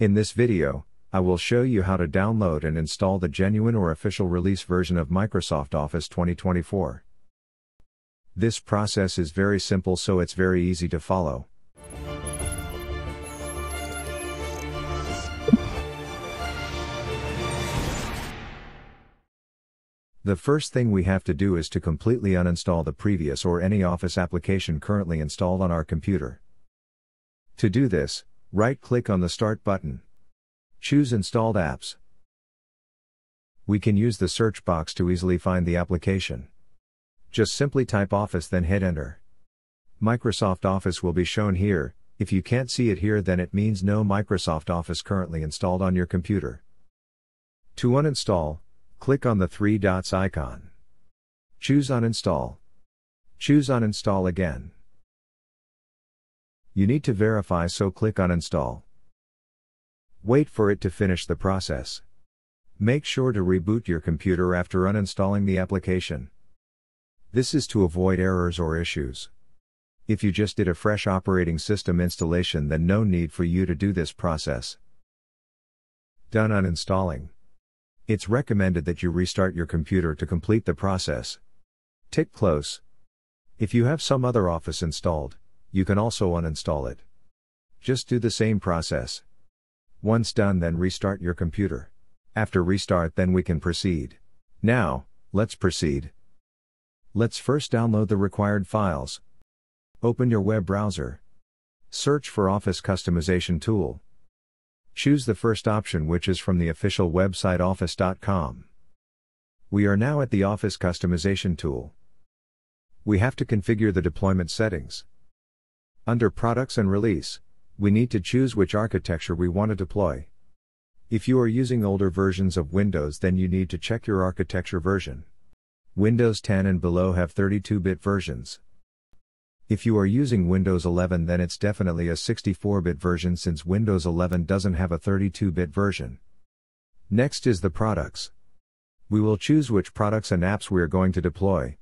In this video, I will show you how to download and install the genuine or official release version of Microsoft Office 2024. This process is very simple, so it's very easy to follow. The first thing we have to do is to completely uninstall the previous or any Office application currently installed on our computer. To do this, right-click on the Start button. Choose Installed Apps. We can use the search box to easily find the application. Just simply type Office, then hit Enter. Microsoft Office will be shown here. If you can't see it here, then it means no Microsoft Office currently installed on your computer. To uninstall, click on the three dots icon. Choose Uninstall. Choose Uninstall again. You need to verify, so click Uninstall. Wait for it to finish the process. Make sure to reboot your computer after uninstalling the application. This is to avoid errors or issues. If you just did a fresh operating system installation, then no need for you to do this process. Done uninstalling. It's recommended that you restart your computer to complete the process. Tick Close. If you have some other Office installed, you can also uninstall it. Just do the same process. Once done, then restart your computer. After restart, then we can proceed. Now, let's proceed. Let's first download the required files. Open your web browser. Search for Office Customization Tool. Choose the first option, which is from the official website office.com. We are now at the Office Customization Tool. We have to configure the deployment settings. Under Products and Release, we need to choose which architecture we want to deploy. If you are using older versions of Windows, then you need to check your architecture version. Windows 10 and below have 32-bit versions. If you are using Windows 11, then it's definitely a 64-bit version, since Windows 11 doesn't have a 32-bit version. Next is the products. We will choose which products and apps we are going to deploy.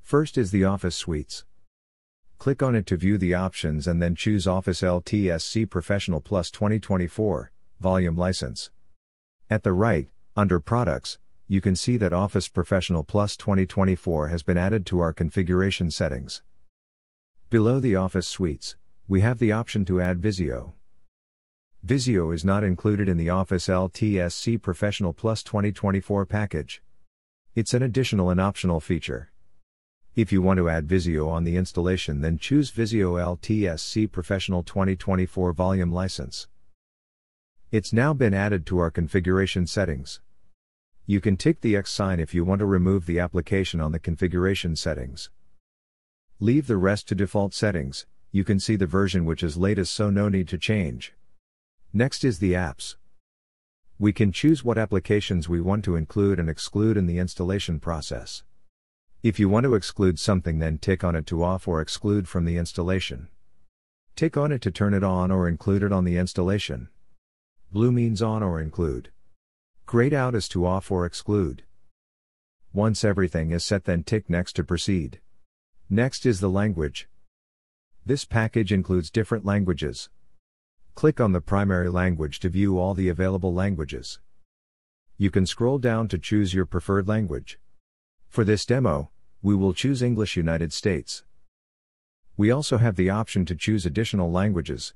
First is the Office Suites. Click on it to view the options and then choose Office LTSC Professional Plus 2024, Volume License. At the right, under Products, you can see that Office Professional Plus 2024 has been added to our configuration settings. Below the Office Suites, we have the option to add Visio. Visio is not included in the Office LTSC Professional Plus 2024 package. It's an additional and optional feature. If you want to add Visio on the installation, then choose Visio LTSC Professional 2024 Volume License. It's now been added to our configuration settings. You can tick the X sign if you want to remove the application on the configuration settings. Leave the rest to default settings. You can see the version which is latest, so no need to change. Next is the apps. We can choose what applications we want to include and exclude in the installation process. If you want to exclude something, then tick on it to off or exclude from the installation. Tick on it to turn it on or include it on the installation. Blue means on or include. Grayed out is to off or exclude. Once everything is set, then tick Next to proceed. Next is the language. This package includes different languages. Click on the primary language to view all the available languages. You can scroll down to choose your preferred language. For this demo, we will choose English United States. We also have the option to choose additional languages.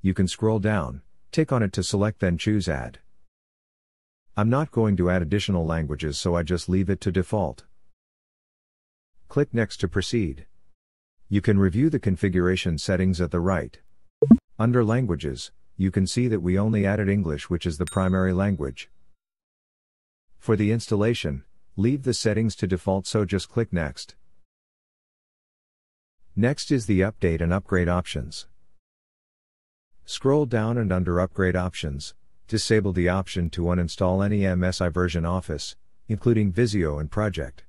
You can scroll down, tick on it to select, then choose Add. I'm not going to add additional languages, so I just leave it to default. Click Next to proceed. You can review the configuration settings at the right. Under Languages, you can see that we only added English, which is the primary language. For the installation, leave the settings to default, so just click Next. Next is the Update and Upgrade options. Scroll down and under Upgrade options, disable the option to uninstall any MSI version Office, including Visio and Project.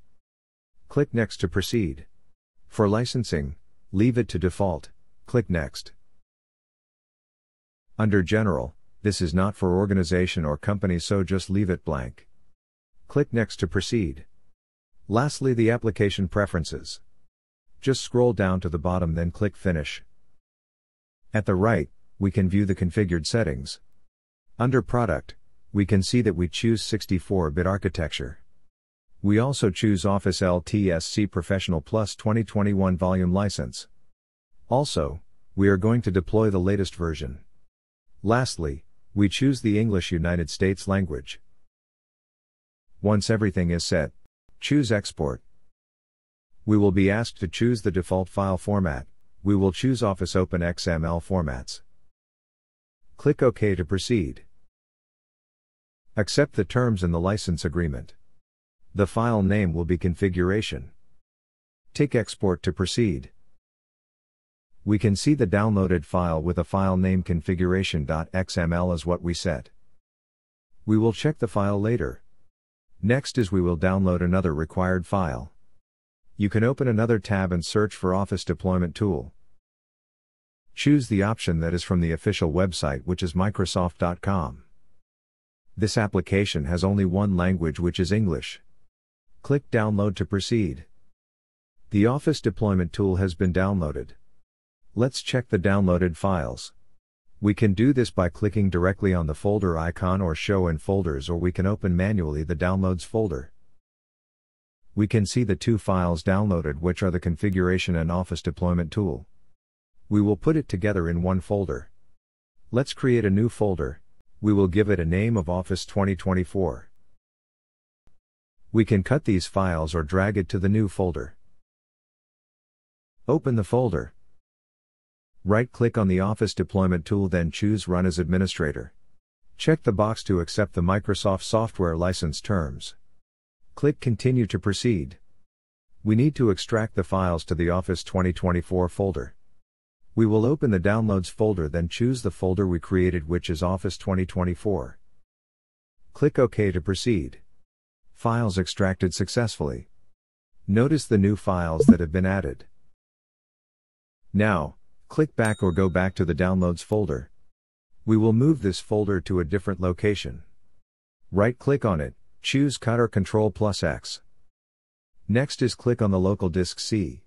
Click Next to proceed. For licensing, leave it to default, click Next. Under General, this is not for organization or company, so just leave it blank. Click Next to proceed. Lastly, the application preferences. Just scroll down to the bottom, then click Finish. At the right, we can view the configured settings. Under Product, we can see that we choose 64-bit architecture. We also choose Office LTSC Professional Plus 2021 Volume License. Also, we are going to deploy the latest version. Lastly, we choose the English United States language. Once everything is set, choose Export. We will be asked to choose the default file format. We will choose Office Open XML formats. Click OK to proceed. Accept the terms in the license agreement. The file name will be configuration. Tick Export to proceed. We can see the downloaded file with a file name configuration.xml is what we set. We will check the file later. Next is we will download another required file. You can open another tab and search for Office Deployment Tool. Choose the option that is from the official website, which is Microsoft.com. This application has only one language, which is English. Click Download to proceed. The Office Deployment Tool has been downloaded. Let's check the downloaded files. We can do this by clicking directly on the folder icon or show in folders, or we can open manually the downloads folder. We can see the two files downloaded, which are the configuration and Office Deployment Tool. We will put it together in one folder. Let's create a new folder. We will give it a name of Office 2024. We can cut these files or drag it to the new folder. Open the folder. Right-click on the Office Deployment Tool, then choose Run as Administrator. Check the box to accept the Microsoft Software License Terms. Click Continue to proceed. We need to extract the files to the Office 2024 folder. We will open the Downloads folder, then choose the folder we created, which is Office 2024. Click OK to proceed. Files extracted successfully. Notice the new files that have been added. Now, click back or go back to the Downloads folder. We will move this folder to a different location. Right-click on it, choose Cut or Ctrl+X. Next is click on the local disk C.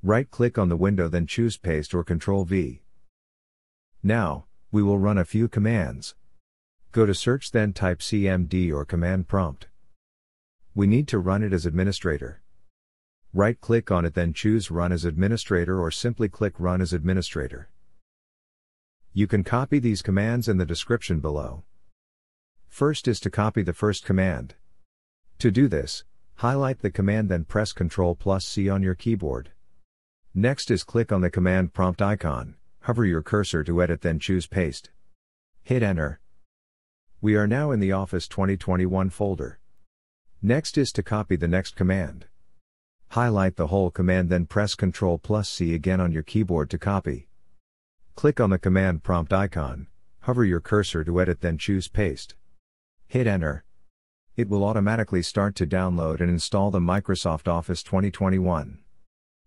Right-click on the window, then choose Paste or Ctrl+V. Now, we will run a few commands. Go to Search, then type CMD or Command Prompt. We need to run it as administrator. Right-click on it, then choose Run as Administrator, or simply click Run as Administrator. You can copy these commands in the description below. First is to copy the first command. To do this, highlight the command, then press Ctrl+C on your keyboard. Next is click on the command prompt icon, hover your cursor to edit, then choose Paste. Hit Enter. We are now in the Office 2021 folder. Next is to copy the next command. Highlight the whole command, then press Ctrl+C again on your keyboard to copy. Click on the command prompt icon, hover your cursor to edit, then choose Paste. Hit Enter. It will automatically start to download and install the Microsoft Office 2021.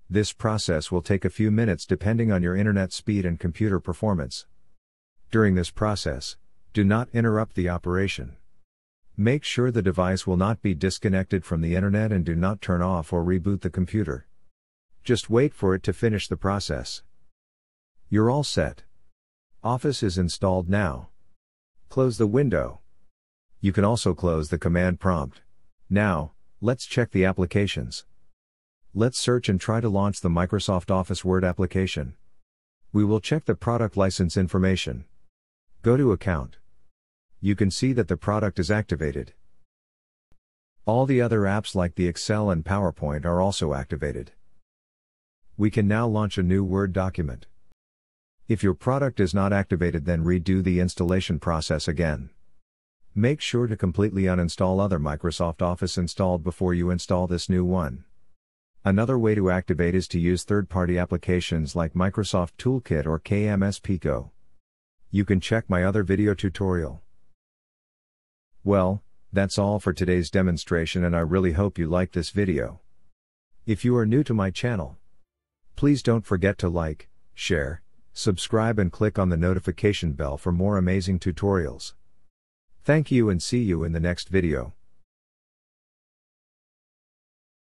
This process will take a few minutes depending on your internet speed and computer performance. During this process, do not interrupt the operation. Make sure the device will not be disconnected from the internet, and do not turn off or reboot the computer. Just wait for it to finish the process. You're all set. Office is installed now. Close the window. You can also close the command prompt. Now, let's check the applications. Let's search and try to launch the Microsoft Office Word application. We will check the product license information. Go to Account. You can see that the product is activated. All the other apps like the Excel and PowerPoint are also activated. We can now launch a new Word document. If your product is not activated, then redo the installation process again. Make sure to completely uninstall other Microsoft Office installed before you install this new one. Another way to activate is to use third-party applications like Microsoft Toolkit or KMS Pico. You can check my other video tutorial. Well, that's all for today's demonstration, and I really hope you liked this video. If you are new to my channel, please don't forget to like, share, subscribe, and click on the notification bell for more amazing tutorials. Thank you, and see you in the next video.